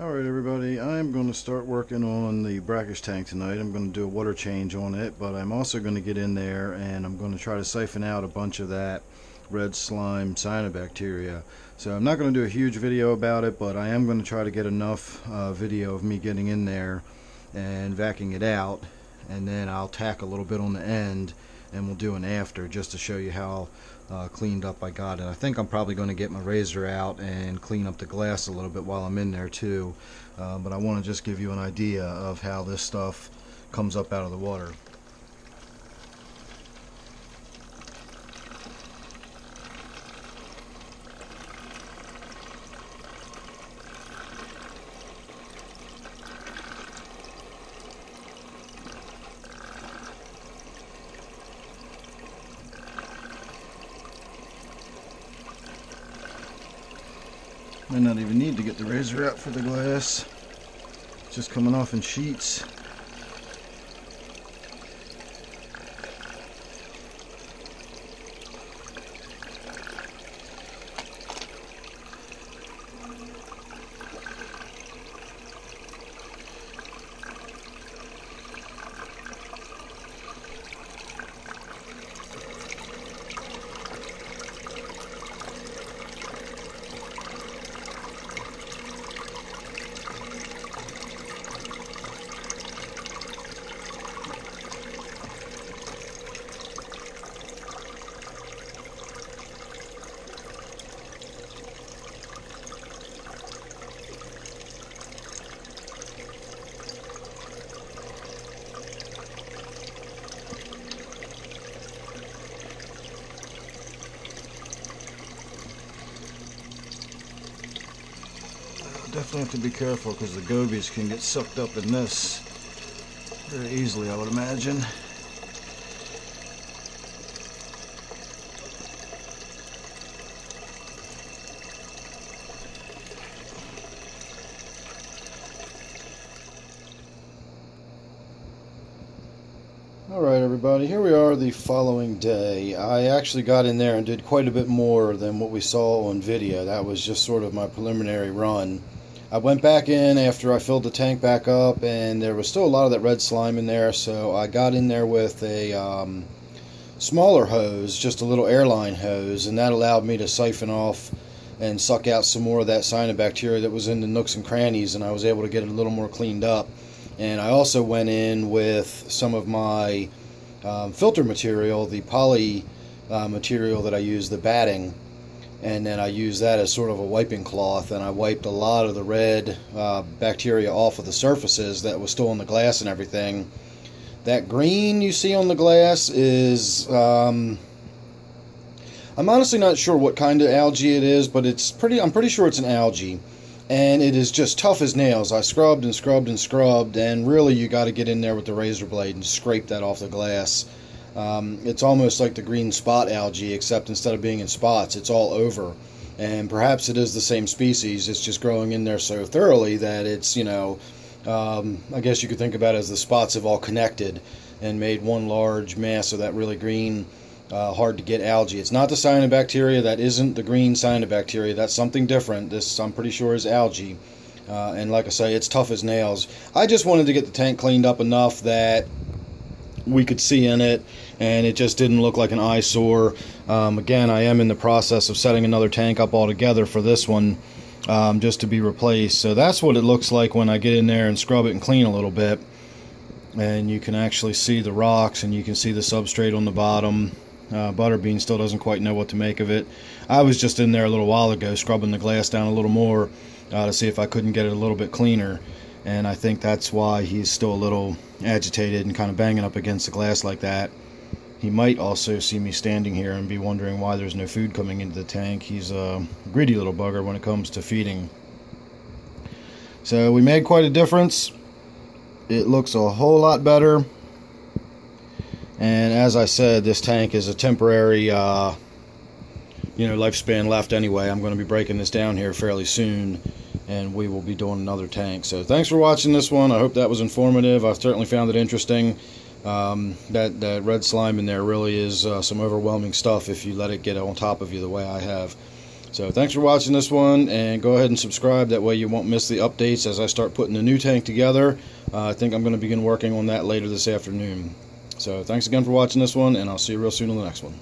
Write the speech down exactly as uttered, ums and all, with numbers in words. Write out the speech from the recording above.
Alright everybody, I'm going to start working on the brackish tank tonight. I'm going to do a water change on it, but I'm also going to get in there and I'm going to try to siphon out a bunch of that red slime cyanobacteria. So I'm not going to do a huge video about it, but I am going to try to get enough uh, video of me getting in there and vacuuming it out, and then I'll tack a little bit on the end and we'll do an after just to show you how uh, cleaned up I got it. I think I'm probably going to get my razor out and clean up the glass a little bit while I'm in there too, uh, but I want to just give you an idea of how this stuff comes up out of the water. May not even need to get the razor out for the glass. It's just coming off in sheets. Definitely have to be careful because the gobies can get sucked up in this very easily, I would imagine. Alright everybody, here we are the following day. I actually got in there and did quite a bit more than what we saw on video. That was just sort of my preliminary run. I went back in after I filled the tank back up, and there was still a lot of that red slime in there, so I got in there with a um, smaller hose, just a little airline hose, and that allowed me to siphon off and suck out some more of that cyanobacteria that was in the nooks and crannies, and I was able to get it a little more cleaned up. And I also went in with some of my um, filter material, the poly uh, material that I use, the batting. And then I used that as sort of a wiping cloth, and I wiped a lot of the red uh, bacteria off of the surfaces that was still on the glass and everything. That green you see on the glass is, um, I'm honestly not sure what kind of algae it is, but it's pretty, I'm pretty sure it's an algae. And it is just tough as nails. I scrubbed and scrubbed and scrubbed, and really you got to get in there with the razor blade and scrape that off the glass. Um, it's almost like the green spot algae, except instead of being in spots, it's all over. And perhaps it is the same species, it's just growing in there so thoroughly that it's, you know, um, I guess you could think about it as the spots have all connected and made one large mass of that really green, uh, hard to get algae. It's not the cyanobacteria, that isn't the green cyanobacteria, that's something different. This, I'm pretty sure, is algae. Uh, and like I say, it's tough as nails. I just wanted to get the tank cleaned up enough that we could see in it, and it just didn't look like an eyesore. Um, again, I am in the process of setting another tank up altogether for this one, um, just to be replaced. So that's what it looks like when I get in there and scrub it and clean a little bit. And you can actually see the rocks, and you can see the substrate on the bottom. Uh, Butterbean still doesn't quite know what to make of it. I was just in there a little while ago scrubbing the glass down a little more uh, to see if I couldn't get it a little bit cleaner. And I think that's why he's still a little agitated and kind of banging up against the glass like that. He might also see me standing here and be wondering why there's no food coming into the tank. He's a greedy little bugger when it comes to feeding. So we made quite a difference. It looks a whole lot better. And as I said, this tank is a temporary uh, you know, lifespan left anyway. I'm going to be breaking this down here fairly soon, and we will be doing another tank. So thanks for watching this one. I hope that was informative. I certainly found it interesting. Um, that, that red slime in there really is uh, some overwhelming stuff if you let it get on top of you the way I have. So thanks for watching this one, and go ahead and subscribe. That way you won't miss the updates as I start putting the new tank together. Uh, I think I'm going to begin working on that later this afternoon. So thanks again for watching this one, and I'll see you real soon on the next one.